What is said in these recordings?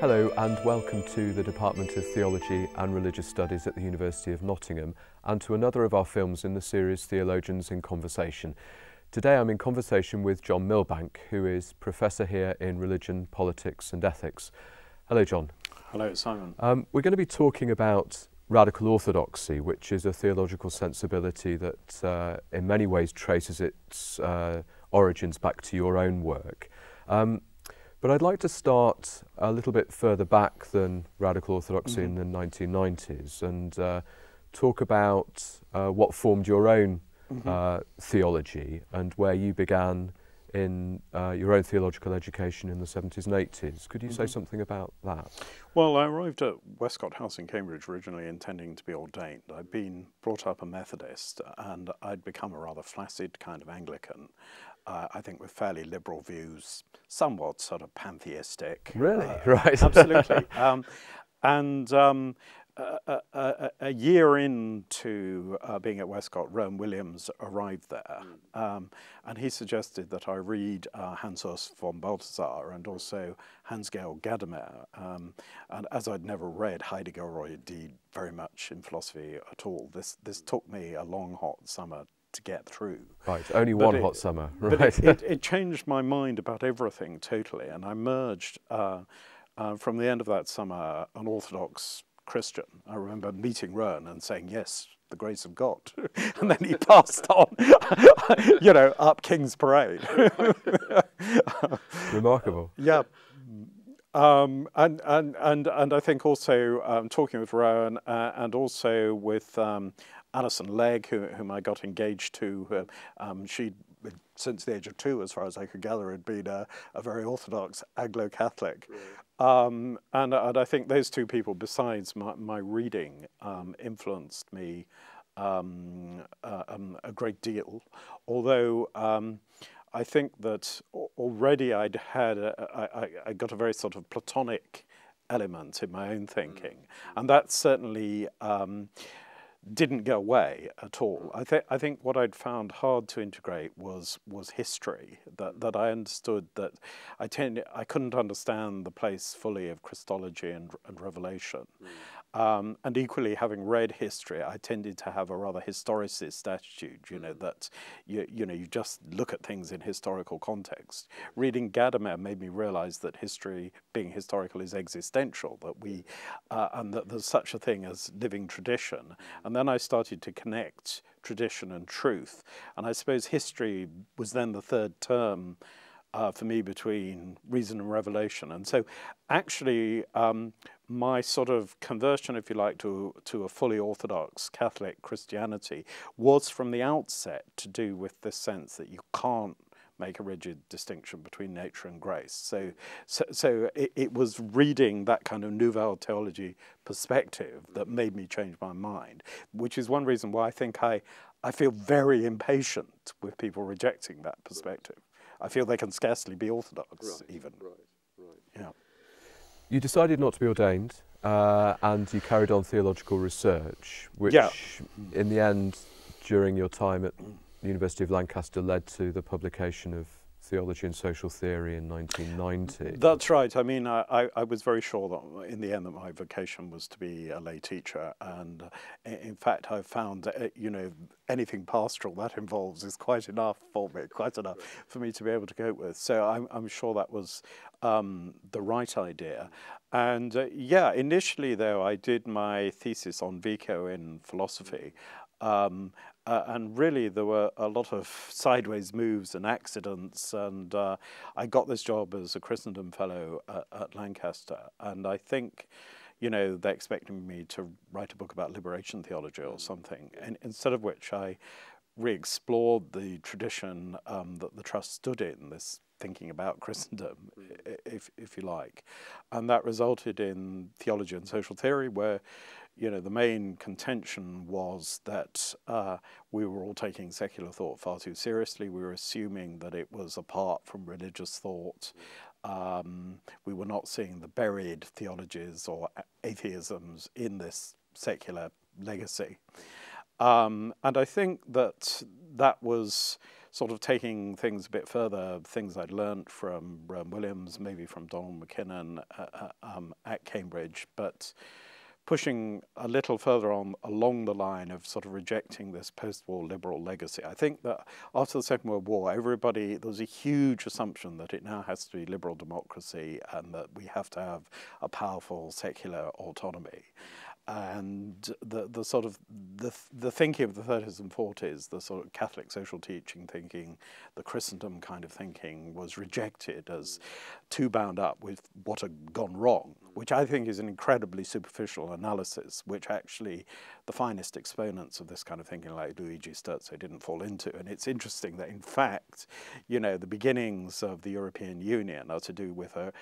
Hello and welcome to the Department of Theology and Religious Studies at the University of Nottingham and to another of our films in the series Theologians in Conversation. Today I'm in conversation with John Milbank, who is professor here in Religion, Politics and Ethics. Hello John. Hello Simon. We're going to be talking about Radical Orthodoxy, which is a theological sensibility that in many ways traces its origins back to your own work. But I'd like to start a little bit further back than Radical Orthodoxy in the 1990s and talk about what formed your own theology and where you began in your own theological education in the 70s and 80s. Could you say something about that? Well, I arrived at Westcott House in Cambridge originally intending to be ordained. I'd been brought up a Methodist and I'd become a rather flaccid kind of Anglican. I think with fairly liberal views, somewhat sort of pantheistic. Really? Right. Absolutely. A year into being at Westcott, Rowan Williams arrived there, and he suggested that I read Hans von Balthasar and also Hans-Georg Gadamer, and as I'd never read Heidegger or indeed very much in philosophy at all, this took me a long hot summer to get through. Right, only one hot summer, right. But it changed my mind about everything totally, and I merged from the end of that summer an Orthodox Christian. I remember meeting Rowan and saying, yes, the grace of God, and then he passed on, you know, up King's Parade. Remarkable. Yeah. And I think also talking with Rowan and also with Alison Legg, whom I got engaged to, she'd since the age of 2, as far as I could gather, had been a very Orthodox Anglo-Catholic. Really? And I think those two people, besides my reading, influenced me a great deal, although I think that already I'd had, I got a very sort of Platonic element in my own thinking, and that certainly didn't go away at all. I think what I'd found hard to integrate was history. That I understood that I couldn't understand the place fully of Christology and Revelation, and equally, having read history, I tended to have a rather historicist attitude. You know, that you just look at things in historical context. Reading Gadamer made me realise that history, being historical, is existential. That we and that there's such a thing as living tradition. And then I started to connect tradition and truth. And I suppose history was then the third term for me between reason and revelation. And so actually my sort of conversion, if you like, to a fully Orthodox Catholic Christianity was from the outset to do with this sense that you can't make a rigid distinction between nature and grace. So it was reading that kind of Nouvelle theology perspective that made me change my mind, which is one reason why I think I feel very impatient with people rejecting that perspective. Right. I feel they can scarcely be Orthodox, right, even. Right, right. Yeah. You decided not to be ordained and you carried on theological research, which in the end, during your time at the University of Lancaster, led to the publication of Theology and Social Theory in 1990. That's right. I mean, I was very sure that in the end that my vocation was to be a lay teacher, and in fact I found you know, anything pastoral that involves is quite enough for me, to be able to cope with. So I'm sure that was the right idea. And yeah, initially though I did my thesis on Vico in philosophy. And really there were a lot of sideways moves and accidents, and I got this job as a Christendom Fellow at Lancaster, and I think, you know, they expected me to write a book about liberation theology or something, and instead of which I re-explored the tradition that the Trust stood in, this thinking about Christendom, if you like, and that resulted in Theology and Social Theory, where, you know, the main contention was that we were all taking secular thought far too seriously. We were assuming that it was apart from religious thought. We were not seeing the buried theologies or atheisms in this secular legacy. And I think that was sort of taking things a bit further, things I'd learned from Rowan Williams, maybe from Donald McKinnon at Cambridge, but pushing a little further on along the line of sort of rejecting this post-war liberal legacy. I think that after the Second World War, everybody, there was a huge assumption that it now has to be liberal democracy and that we have to have a powerful secular autonomy. And the sort of the thinking of the 30s and 40s, the sort of Catholic social teaching thinking, the Christendom kind of thinking, was rejected as too bound up with what had gone wrong, which I think is an incredibly superficial analysis, which actually the finest exponents of this kind of thinking, like Luigi Sturzo, didn't fall into. And it's interesting that, in fact, you know, the beginnings of the European Union are to do with a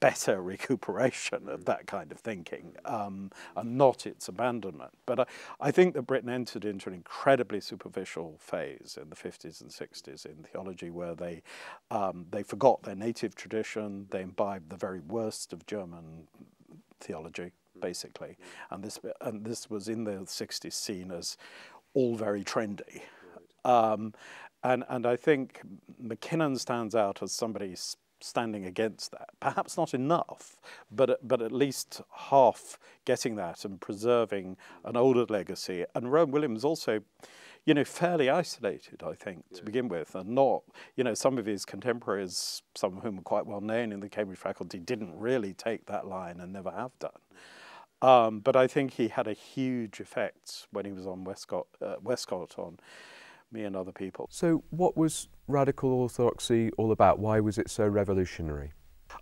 better recuperation of that kind of thinking, and not its abandonment. But I think that Britain entered into an incredibly superficial phase in the 50s and 60s in theology, where they forgot their native tradition, they imbibed the very worst of German theology, basically. And this was in the 60s seen as all very trendy. And I think McKinnon stands out as somebody standing against that, perhaps not enough, but at least half getting that and preserving an older legacy. And Rowan Williams also, you know, fairly isolated, I think, to begin with, and not, you know, some of his contemporaries, some of whom are quite well known in the Cambridge faculty, didn't really take that line and never have done. But I think he had a huge effect when he was on Westcott on me and other people. So what was Radical Orthodoxy all about? Why was it so revolutionary?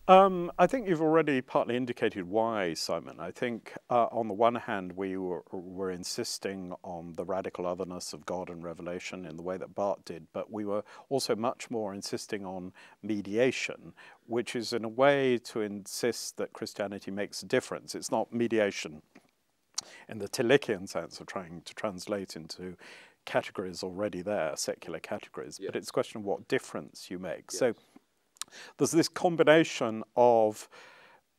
I think you've already partly indicated why, Simon. I think on the one hand we were insisting on the radical otherness of God and revelation in the way that Barth did, but we were also much more insisting on mediation, which is in a way to insist that Christianity makes a difference. It's not mediation in the Tillichian sense of trying to translate into categories already there, secular categories, but it's a question of what difference you make. So there's this combination of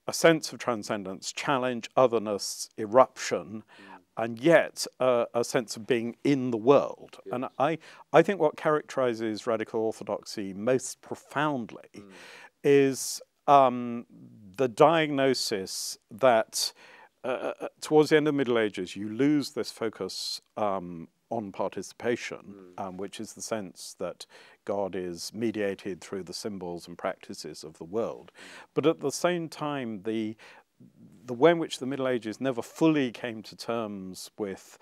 a sense of transcendence, challenge, otherness, eruption, and yet a sense of being in the world. And I think what characterizes Radical Orthodoxy most profoundly is the diagnosis that towards the end of the Middle Ages, you lose this focus on participation, which is the sense that God is mediated through the symbols and practices of the world. But at the same time, the way in which the Middle Ages never fully came to terms with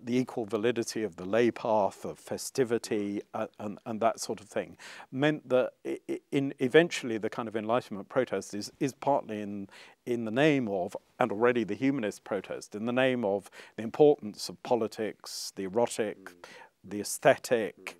the equal validity of the lay path, of festivity, and that sort of thing, meant that eventually the kind of Enlightenment protest is partly in the name of, and already the humanist protest, in the name of the importance of politics, the erotic, the aesthetic,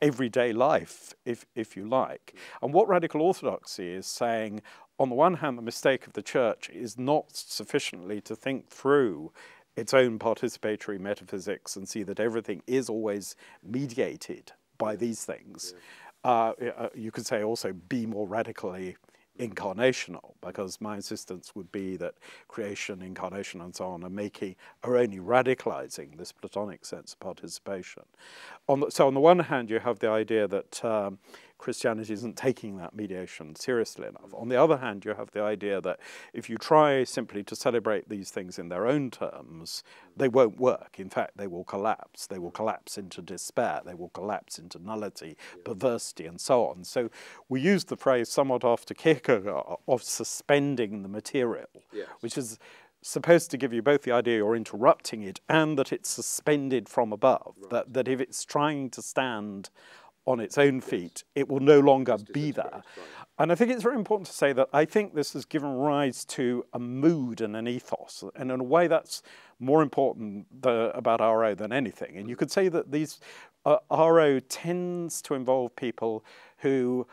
everyday life, if you like. And what Radical Orthodoxy is saying, on the one hand, the mistake of the church is not sufficiently to think through its own participatory metaphysics and see that everything is always mediated by these things. You could say also be more radically incarnational, because my insistence would be that creation, incarnation, and so on are only radicalizing this Platonic sense of participation. So on the one hand, you have the idea that Christianity isn't taking that mediation seriously enough. On the other hand, you have the idea that if you try simply to celebrate these things in their own terms, they won't work. In fact, they will collapse. They will collapse into despair. They will collapse into nullity, perversity, and so on. So we use the phrase somewhat after Kierkegaard of suspending the material, which is supposed to give you both the idea you're interrupting it and that it's suspended from above, that if it's trying to stand on its own feet, it will no longer be there. And I think it's very important to say that I think this has given rise to a mood and an ethos, and in a way that's more important about RO than anything. And you could say that these RO tends to involve people who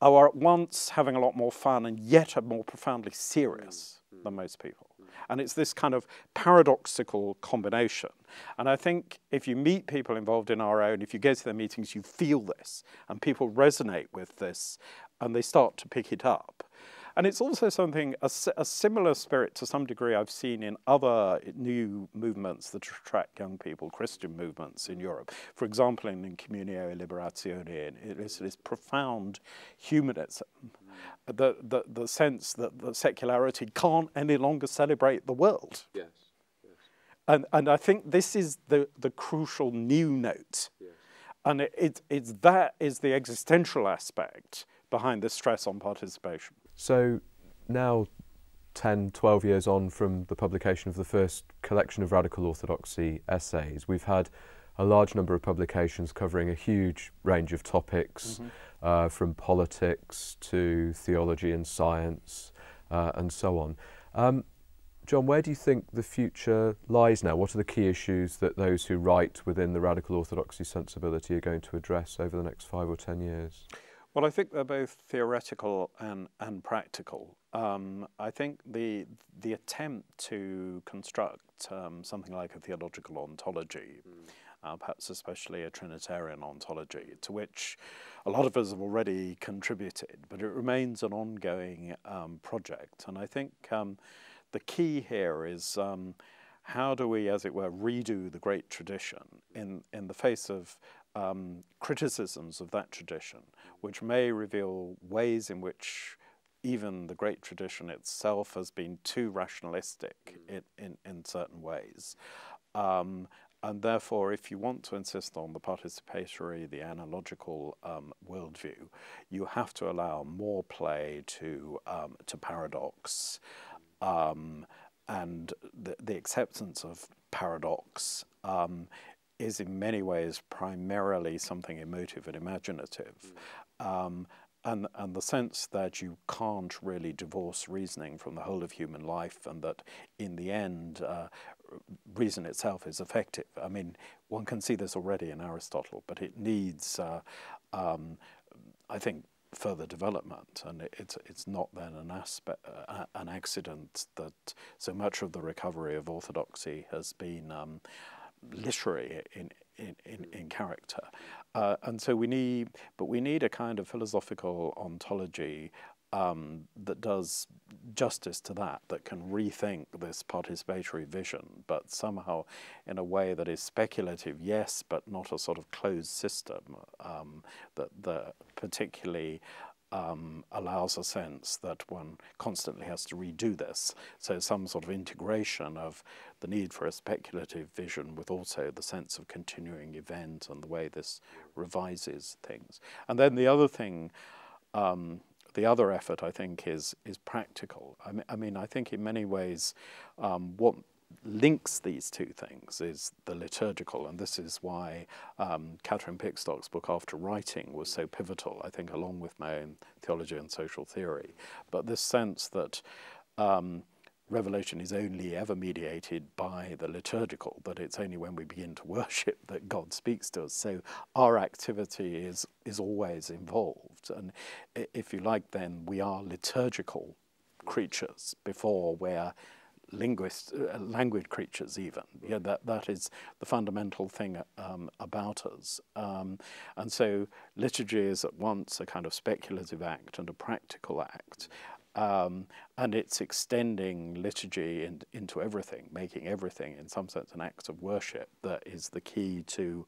are at once having a lot more fun and yet are more profoundly serious than most people. And it's this kind of paradoxical combination. And I think if you meet people involved in RO, and if you go to their meetings, you feel this, and people resonate with this, and they start to pick it up. And it's also something, a similar spirit to some degree I've seen in other new movements that attract young people, Christian movements in Europe. For example, in Communio e Liberazione, it is this profound humanism, the sense that the secularity can't any longer celebrate the world. Yes. Yes. And I think this is the crucial new note. Yes. And it's that is the existential aspect behind the stress on participation. So now 10, 12 years on from the publication of the first collection of Radical Orthodoxy essays, we've had a large number of publications covering a huge range of topics, from politics to theology and science and so on. John, where do you think the future lies now? What are the key issues that those who write within the Radical Orthodoxy sensibility are going to address over the next 5 or 10 years? Well, I think they're both theoretical and practical. I think the attempt to construct something like a theological ontology, perhaps especially a Trinitarian ontology, to which a lot of us have already contributed, but it remains an ongoing project. And I think the key here is how do we, as it were, redo the great tradition in the face of criticisms of that tradition, which may reveal ways in which even the great tradition itself has been too rationalistic in certain ways. And therefore, if you want to insist on the participatory, the analogical worldview, you have to allow more play to paradox, and the acceptance of paradox is in many ways primarily something emotive and imaginative, and the sense that you can't really divorce reasoning from the whole of human life, and that in the end reason itself is effective. I mean, one can see this already in Aristotle, but it needs, I think, further development, and it's not then an accident that so much of the recovery of orthodoxy has been literary in character, and so we need a kind of philosophical ontology that does justice to that can rethink this participatory vision, but somehow in a way that is speculative, yes, but not a sort of closed system that particularly allows a sense that one constantly has to redo this. So some sort of integration of the need for a speculative vision with also the sense of continuing event and the way this revises things. And then the other thing, the other effort, I think, is practical. I mean, I think in many ways what links these two things is the liturgical, and this is why Catherine Pickstock's book After Writing was so pivotal, I think, along with my own Theology and Social Theory. But this sense that revelation is only ever mediated by the liturgical, that it's only when we begin to worship that God speaks to us. So our activity is always involved, and if you like, then we are liturgical creatures before we're languid creatures even. Yeah, that is the fundamental thing about us. And so liturgy is at once a kind of speculative act and a practical act. And it's extending liturgy into everything, making everything in some sense an act of worship that is the key to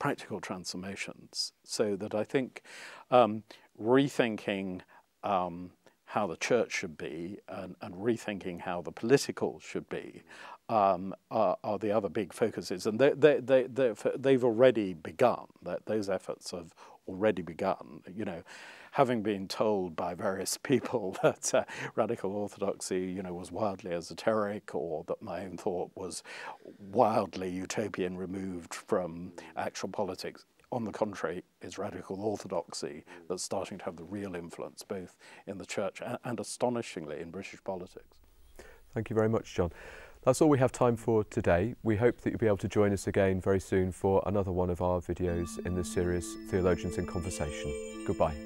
practical transformations. So that I think rethinking how the church should be and rethinking how the political should be are the other big focuses. And they've already begun, those efforts have already begun. You know, having been told by various people that Radical Orthodoxy, you know, was wildly esoteric, or that my own thought was wildly utopian, removed from actual politics. On the contrary, it's Radical Orthodoxy that's starting to have the real influence, both in the church and astonishingly in British politics. Thank you very much, John. That's all we have time for today. We hope that you'll be able to join us again very soon for another one of our videos in the series Theologians in Conversation. Goodbye.